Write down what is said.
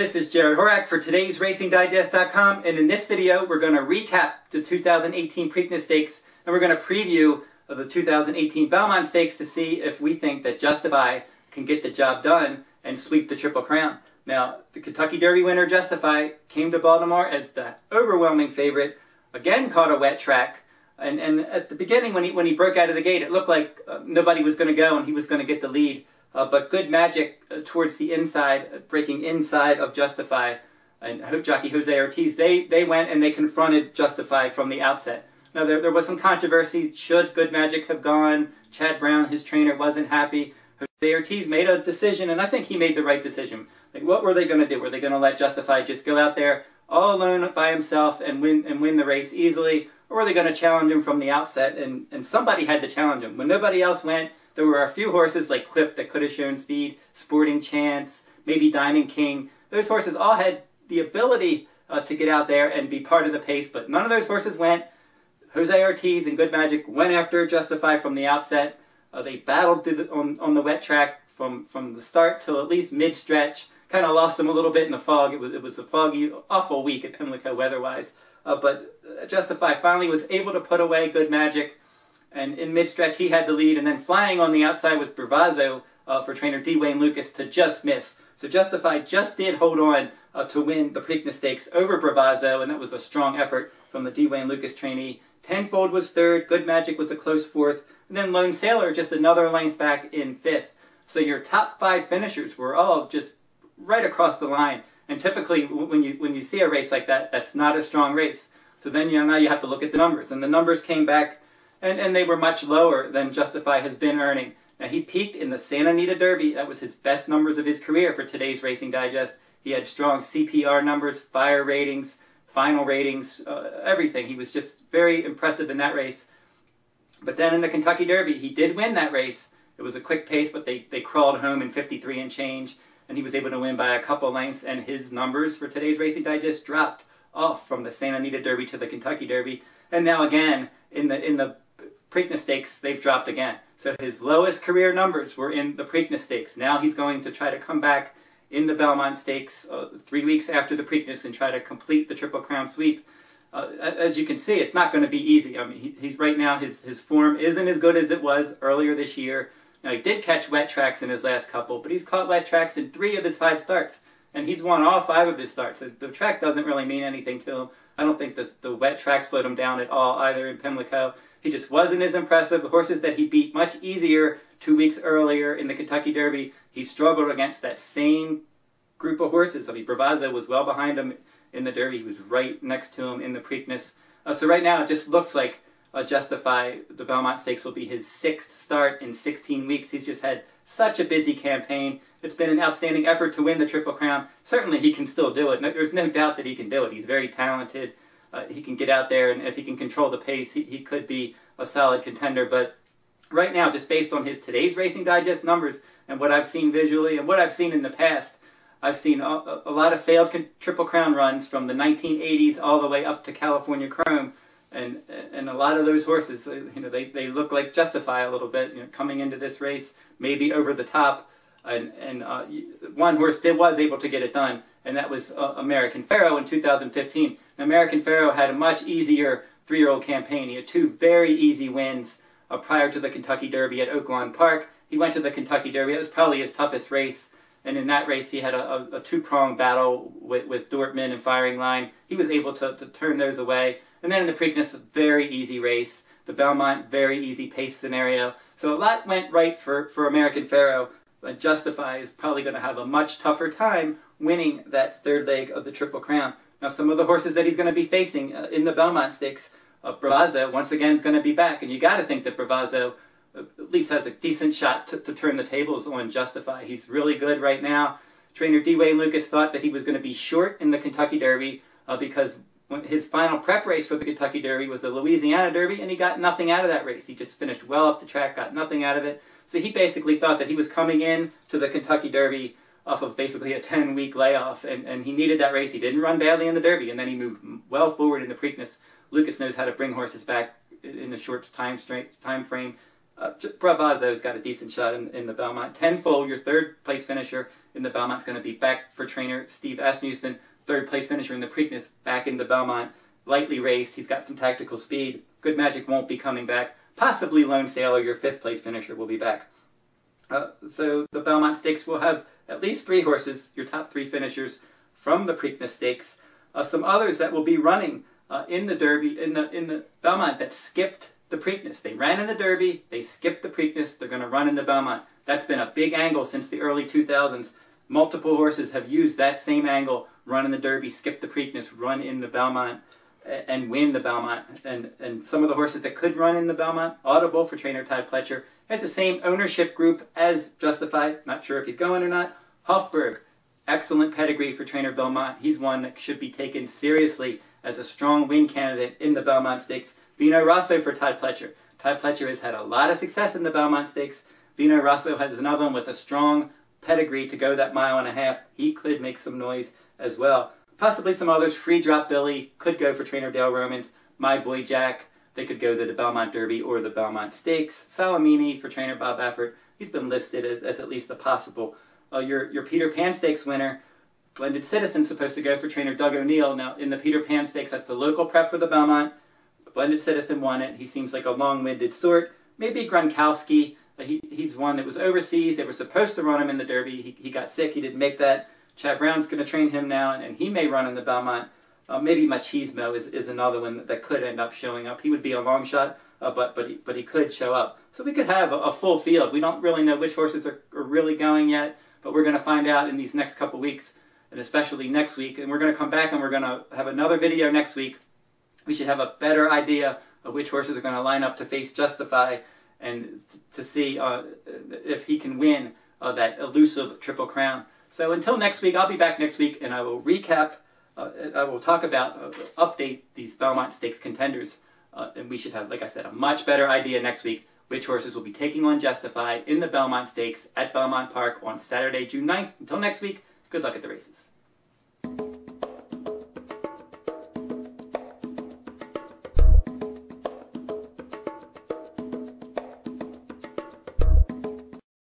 This is Jared Horak for today's RacingDigest.com, and in this video we're going to recap the 2018 Preakness Stakes, and we're going to preview of the 2018 Belmont Stakes to see if we think that Justify can get the job done and sweep the Triple Crown. Now, the Kentucky Derby winner Justify came to Baltimore as the overwhelming favorite, again caught a wet track, and at the beginning when he broke out of the gate, it looked like nobody was going to go and he was going to get the lead. But Good Magic towards the inside, breaking inside of Justify, and hope jockey Jose Ortiz, they went and they confronted Justify from the outset. Now, there was some controversy. Should Good Magic have gone? Chad Brown, his trainer, wasn't happy. Jose Ortiz made a decision, and I think he made the right decision. Like, what were they going to do? Were they going to let Justify just go out there all alone by himself and win the race easily? Or were they going to challenge him from the outset? And somebody had to challenge him. When nobody else went, there were a few horses like Quip that could have shown speed, Sporting Chance, maybe Diamond King. Those horses all had the ability to get out there and be part of the pace, but none of those horses went. Jose Ortiz and Good Magic went after Justify from the outset. They battled through on the wet track from the start till at least mid-stretch. Kind of lost them a little bit in the fog. It was a foggy, awful week at Pimlico weather-wise. But Justify finally was able to put away Good Magic. And in mid-stretch, he had the lead, and then flying on the outside was Bravazo for trainer D. Wayne Lukas to just miss. So Justify just did hold on to win the Preakness Stakes over Bravazo, and that was a strong effort from the D. Wayne Lukas trainee. Tenfold was third, Good Magic was a close fourth, and then Lone Sailor just another length back in fifth. So your top five finishers were all just right across the line. And typically, when you see a race like that, that's not a strong race. So then now you have to look at the numbers, and the numbers came back. And they were much lower than Justify has been earning. Now, he peaked in the Santa Anita Derby. That was his best numbers of his career for today's Racing Digest. He had strong CPR numbers, fire ratings, final ratings, everything. He was just very impressive in that race. But then in the Kentucky Derby, he did win that race. It was a quick pace, but they crawled home in 53 and change, and he was able to win by a couple lengths, and his numbers for today's Racing Digest dropped off from the Santa Anita Derby to the Kentucky Derby. And now again, in the Preakness Stakes, they've dropped again. So his lowest career numbers were in the Preakness Stakes. Now he's going to try to come back in the Belmont Stakes 3 weeks after the Preakness and try to complete the Triple Crown sweep. As you can see, it's not going to be easy. I mean, he's right now, his form isn't as good as it was earlier this year. Now, he did catch wet tracks in his last couple, but he's caught wet tracks in 3 of his 5 starts, and he's won all 5 of his starts. The track doesn't really mean anything to him. I don't think the wet track slowed him down at all, either in Pimlico. He just wasn't as impressive. Horses that he beat much easier 2 weeks earlier in the Kentucky Derby, he struggled against that same group of horses. I mean, Bravazo was well behind him in the Derby. He was right next to him in the Preakness. So right now, it just looks like Justify, the Belmont Stakes, will be his 6th start in 16 weeks. He's just had such a busy campaign. It's been an outstanding effort to win the Triple Crown. Certainly he can still do it. There's no doubt that he can do it. He's very talented. He can get out there, and if he can control the pace, he could be a solid contender. But right now, just based on his today's Racing Digest numbers and what I've seen visually and what I've seen in the past, I've seen a lot of failed Triple Crown runs from the 1980s all the way up to California Chrome. And a lot of those horses, you know, they look like Justify a little bit, you know, coming into this race, maybe over the top. And one horse was able to get it done, and that was American Pharaoh in 2015. And American Pharaoh had a much easier 3-year-old campaign. He had 2 very easy wins prior to the Kentucky Derby at Oaklawn Park. He went to the Kentucky Derby. It was probably his toughest race, and in that race he had a 2-pronged battle with Dortmund and Firing Line. He was able to turn those away. And then in the Preakness, a very easy race. The Belmont, very easy pace scenario. So a lot went right for American Pharaoh. But Justify is probably going to have a much tougher time winning that 3rd leg of the Triple Crown. Now, some of the horses that he's going to be facing in the Belmont Stakes, Bravazo, once again, is going to be back. And you got to think that Bravazo at least has a decent shot to turn the tables on Justify. He's really good right now. Trainer D. Wayne Lukas thought that he was going to be short in the Kentucky Derby because his final prep race for the Kentucky Derby was the Louisiana Derby, and he got nothing out of that race. He just finished well up the track, got nothing out of it. So he basically thought that he was coming in to the Kentucky Derby off of basically a 10-week layoff, and he needed that race. He didn't run badly in the Derby, and then he moved well forward in the Preakness. Lukas knows how to bring horses back in a short time frame. Bravazo's got a decent shot in the Belmont. Tenfold, your third place finisher in the Belmont's going to be back for trainer Steve Asmussen, third place finisher in the Preakness, back in the Belmont. Lightly raced, he's got some tactical speed. Good Magic won't be coming back. Possibly Lone Sailor, your fifth place finisher, will be back. So the Belmont Stakes will have at least three horses, your top three finishers from the Preakness Stakes. Some others that will be running in the Derby, in the Belmont, that skipped the Preakness. They ran in the Derby, they skipped the Preakness, they're going to run in the Belmont. That's been a big angle since the early 2000s. Multiple horses have used that same angle, run in the Derby, skip the Preakness, run in the Belmont, and win the Belmont. And some of the horses that could run in the Belmont, Audible for trainer Todd Pletcher, has the same ownership group as Justify, not sure if he's going or not. Hofburg, excellent pedigree for trainer Belmont. He's one that should be taken seriously as a strong win candidate in the Belmont Stakes. Vino Rosso for Todd Pletcher. Todd Pletcher has had a lot of success in the Belmont Stakes. Vino Rosso has another one with a strong pedigree to go that mile and a half. He could make some noise as well. Possibly some others. Free Drop Billy could go for trainer Dale Romans. My Boy Jack, they could go to the Belmont Derby or the Belmont Stakes. Salamini for trainer Bob Baffert. He's been listed as at least a possible. Your Peter Pan Stakes winner, Blended Citizen, supposed to go for trainer Doug O'Neill. Now, in the Peter Pan Stakes, that's the local prep for the Belmont. Blended Citizen won it. He seems like a long-winded sort. Maybe Gronkowski. He's one that was overseas. They were supposed to run him in the Derby. He got sick. He didn't make that. Chad Brown's going to train him now, and he may run in the Belmont. Maybe Machismo is another one that could end up showing up. He would be a long shot, but he could show up. So we could have a full field. We don't really know which horses are really going yet, but we're going to find out in these next couple weeks, and especially next week. And we're going to come back, and we're going to have another video next week. We should have a better idea of which horses are going to line up to face Justify and to see if he can win that elusive Triple Crown. So until next week, I'll be back next week, and I will recap, I will talk about, update these Belmont Stakes contenders. And we should have, like I said, a much better idea next week which horses will be taking on Justify in the Belmont Stakes at Belmont Park on Saturday, June 9th. Until next week, good luck at the races.